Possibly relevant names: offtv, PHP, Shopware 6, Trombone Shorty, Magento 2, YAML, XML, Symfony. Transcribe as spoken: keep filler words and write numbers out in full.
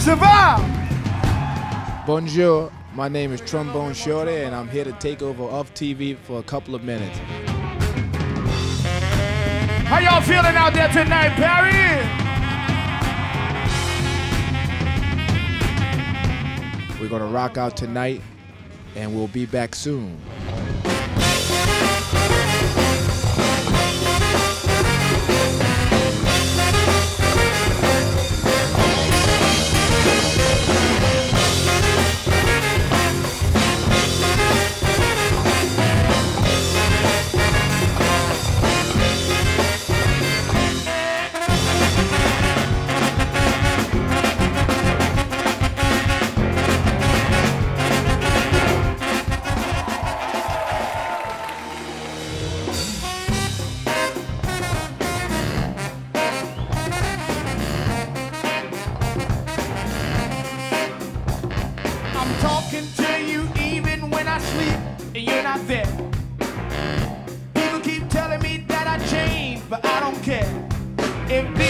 Survive! Bonjour, my name is Trombone Shorty, and I'm here to take over Off T V for a couple of minutes. How y'all feeling out there tonight, Perry? We're gonna rock out tonight, and we'll be back soon. Talking to you even when I sleep, and you're not there. People keep telling me that I changed, but I don't care. If